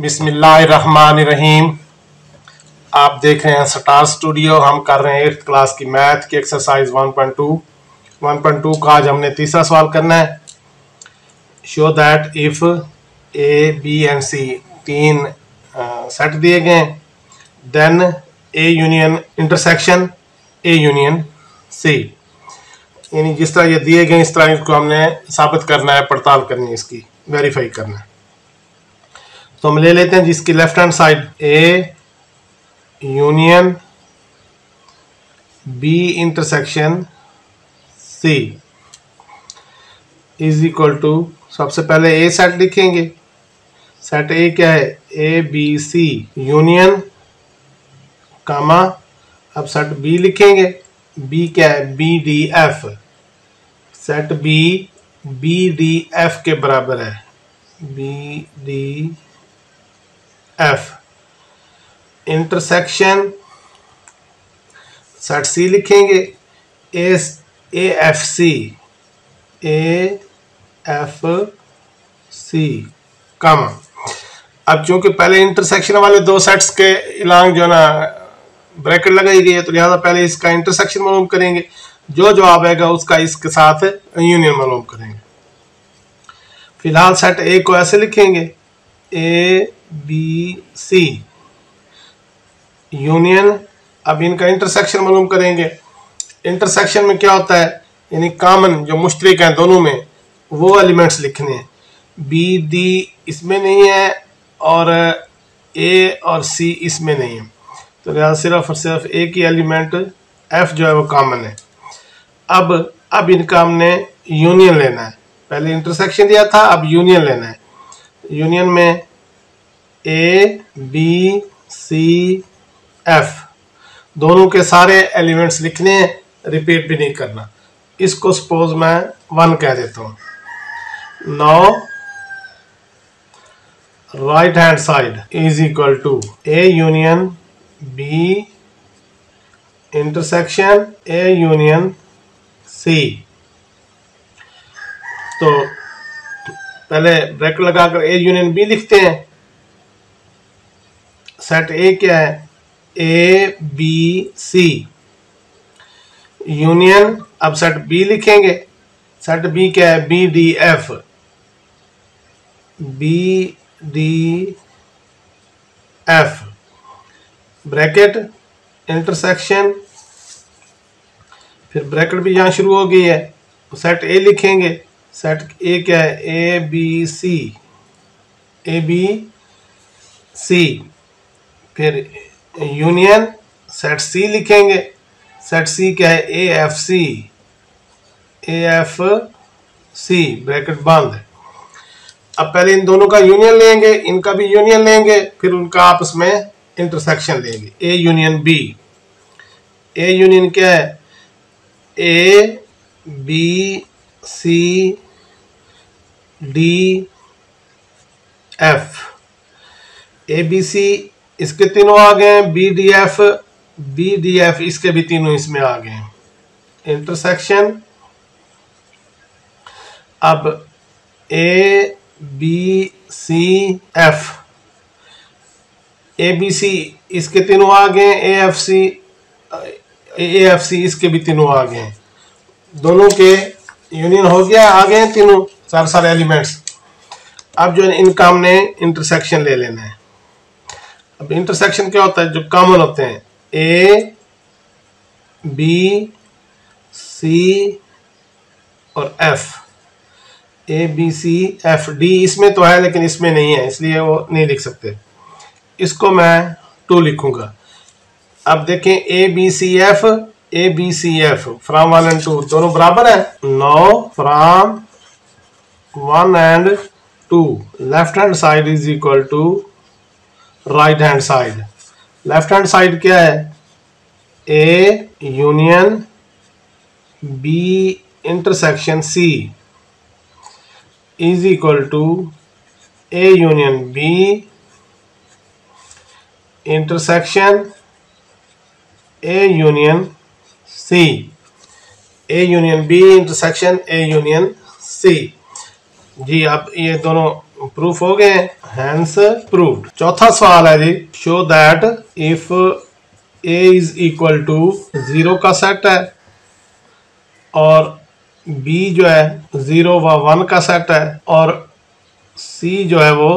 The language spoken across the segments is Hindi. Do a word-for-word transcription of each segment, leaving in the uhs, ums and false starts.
बिस्मिल्लाहिर्रहमानिर्रहीम। आप देख रहे हैं स्टार स्टूडियो। हम कर रहे हैं एट्थ क्लास की मैथ की एक्सरसाइज वन पॉइंट टू का आज हमने तीसरा सवाल करना है। Show that if A B and C तीन आ, सेट दिए गए, then A union intersection A union C, यानी जिस तरह ये दिए गए इस तरह इसको हमने साबित करना है, पड़ताल करनी है, इसकी वेरीफाई करना है। तो हम ले लेते हैं जिसकी left hand side A union B intersection C is equal to, सबसे पहले ए सेट लिखेंगे। सेट ए क्या है? ए बी सी यूनियन कामा, अब सेट बी लिखेंगे। बी क्या है? B D F. Set B B D F के बराबर है, B D F. Intersection set C लिखेंगे, A A F C, A F C comma. अब चूंकि पहले इंटरसेक्शन वाले दो सेट्स के इलांग जो ना ब्रैकेट लगाई गई है, तो लिहाजा पहले इसका इंटरसेक्शन मालूम करेंगे, जो जवाब आएगा उसका इसके साथ यूनियन मालूम करेंगे। फिलहाल सेट ए को ऐसे लिखेंगे, ए बी सी यूनियन, अब इनका इंटरसेक्शन मालूम करेंगे। इंटरसेक्शन में क्या होता है, यानी कॉमन जो मुश्तरक हैं दोनों में, वो एलिमेंट्स लिखने हैं। बी डी इसमें नहीं है और ए और सी इसमें नहीं है, तो लिहाजा सिर्फ और सिर्फ ए की एलिमेंट एफ जो है वो कॉमन है। अब अब इनका हमने यूनियन लेना है, पहले इंटरसेक्शन दिया था, अब यूनियन लेना है। यूनियन में ए बी सी एफ दोनों के सारे एलिमेंट्स लिखने हैं, रिपीट भी नहीं करना। इसको सपोज मैं वन कह देता हूँ। Now right hand side is equal to A union B intersection A union C. तो पहले ब्रैकेट लगाकर ए यूनियन बी लिखते हैं। सेट ए क्या है? ए बी सी यूनियन, अब सेट बी लिखेंगे। सेट बी क्या है? B D F, B D F bracket intersection, फिर ब्रैकेट भी यहाँ शुरू हो गई है, सेट ए लिखेंगे। सेट ए क्या है? A B C, A B सी, फिर यूनियन सेट सी लिखेंगे। सेट सी क्या है? A F C, A F C bracket बंद। अब पहले इन दोनों का यूनियन लेंगे, इनका भी यूनियन लेंगे, फिर उनका आपस में इंटरसेक्शन लेंगे। A union B, A union क्या है? A B C D F. A B C इसके तीनों आ गए हैं, B D F, B D F इसके भी तीनों इसमें आ गए हैं, इंटरसेक्शन। अब A B C F, A B C इसके तीनों आ गए हैं, ए एफ सी, ए एफ सी इसके भी तीनों आ गए हैं, दोनों के यूनियन हो गया, आ गए तीनों सारे सारे एलिमेंट्स। अब जो इनका हमने इंटरसेक्शन ले लेना है। अब इंटरसेक्शन क्या होता है? जो कॉमन होते हैं, ए बी सी और F, A B C F D इसमें तो है लेकिन इसमें नहीं है, इसलिए वो नहीं लिख सकते। इसको मैं टू लिखूंगा। अब देखें A B C F, A B C F from one and two दोनों बराबर है। Now from one and two left hand side is equal to right hand side. Left hand side क्या है? A union B intersection C is equal to A union B intersection A union C, A union B intersection A union C. जी, अब ये दोनों प्रूफ हो गए, हैंस प्रूव्ड। चौथा सवाल है जी, show that if A is equal to zero का सेट है और बी जो है जीरो व वन का सेट है और सी जो है वो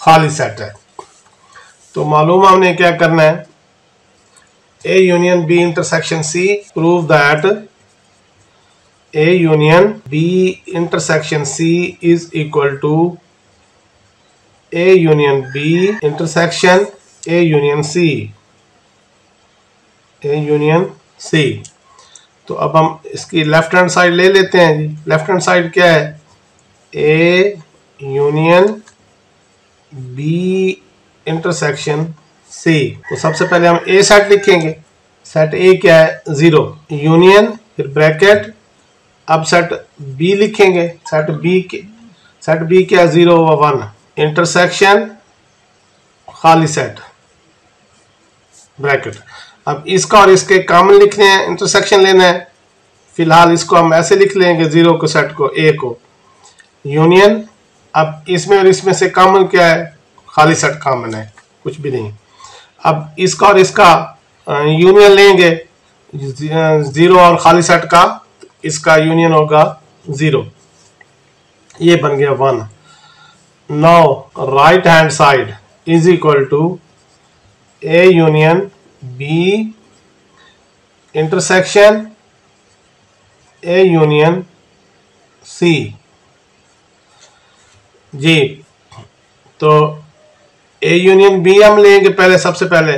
खाली सेट है। तो मालूम हमने क्या करना है, A union B intersection C, prove that A union B intersection C is equal to A union B intersection A union C, A union C. तो अब हम इसकी लेफ्ट हैंड साइड ले लेते हैं। लेफ्ट हैंड साइड क्या है, A union B intersection C. तो सबसे पहले हम ए सेट लिखेंगे, सेट ए क्या है जीरो, यूनियन फिर ब्रैकेट, अब सेट बी लिखेंगे, सेट बी के सेट बी क्या है जीरो व वन, इंटरसेक्शन खाली सेट ब्रैकेट। अब इसका और इसके कॉमन लिखने हैं, इंटरसेक्शन लेना है। फिलहाल इसको हम ऐसे लिख लेंगे, जीरो को सेट को ए को यूनियन, अब इसमें और इसमें से कॉमन क्या है, खाली सेट कॉमन है कुछ भी नहीं। अब इसका और इसका यूनियन लेंगे, जीरो और खाली सेट का इसका यूनियन होगा जीरो, ये बन गया one. Now right hand side is equal to A union B intersection A union C जी। तो ए यूनियन बी हम लेंगे पहले, सबसे पहले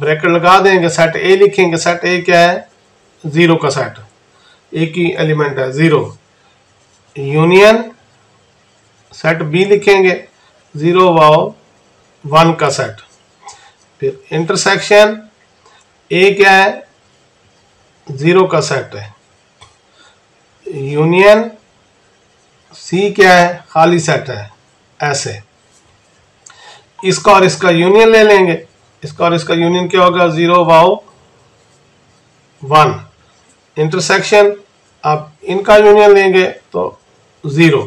ब्रैकेट लगा देंगे, सेट ए लिखेंगे, सेट ए क्या है जीरो का सेट, एक ही एलिमेंट है जीरो, यूनियन सेट बी लिखेंगे, जीरो वाओ वन का सेट, फिर इंटरसेक्शन ए क्या है जीरो का सेट है, यूनियन सी क्या है खाली सेट है। ऐसे इसका और इसका यूनियन ले लेंगे, इसका और इसका यूनियन क्या होगा, जीरो वाओ वन, इंटरसेक्शन अब इनका यूनियन लेंगे तो ज़ीरो,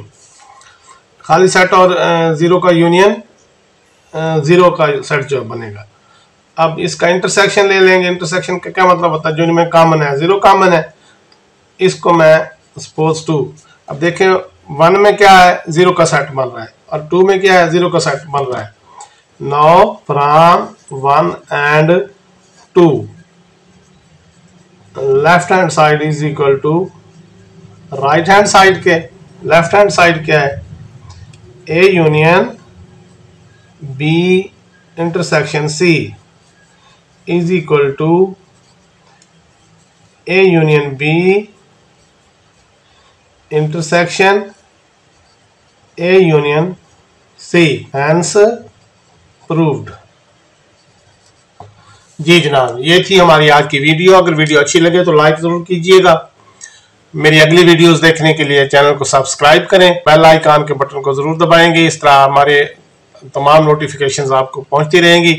खाली सेट और ज़ीरो का यूनियन ज़ीरो का सेट जो बनेगा। अब इसका इंटरसेक्शन ले लेंगे, इंटरसेक्शन का क्या मतलब होता है, जो इनमें कॉमन है, ज़ीरो कॉमन है, इसको मैं सपोज टू, अब देखें वन में क्या है ज़ीरो का सेट बन रहा है और टू में क्या है ज़ीरो का सेट बन रहा है। Now from one and two left hand side is equal to right hand side के, लेफ्ट हैंड साइड क्या है, A union B intersection C is equal to A union B intersection A union C, hence proved. जी जनाब, ये थी हमारी आज की वीडियो। अगर वीडियो अच्छी लगे तो लाइक ज़रूर कीजिएगा। मेरी अगली वीडियोस देखने के लिए चैनल को सब्सक्राइब करें, बेल आइकन के बटन को ज़रूर दबाएंगे, इस तरह हमारे तमाम नोटिफिकेशंस आपको पहुंचती रहेंगी।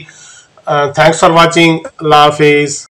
थैंक्स फॉर वाचिंग, अल्लाह हाफिज़।